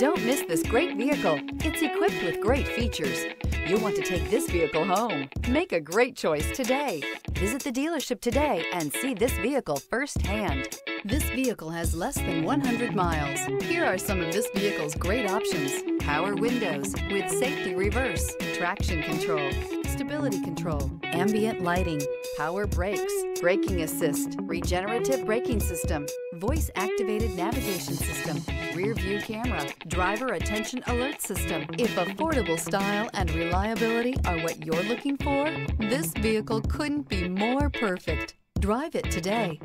Don't miss this great vehicle. It's equipped with great features. You'll want to take this vehicle home. Make a great choice today. Visit the dealership today and see this vehicle firsthand. This vehicle has less than 100 miles. Here are some of this vehicle's great options. Power windows with safety reverse, traction control, stability control, ambient lighting, power brakes, braking assist, regenerative braking system, voice activated navigation system, rear view camera, driver attention alert system. If affordable style and reliability are what you're looking for, this vehicle couldn't be more perfect. Drive it today.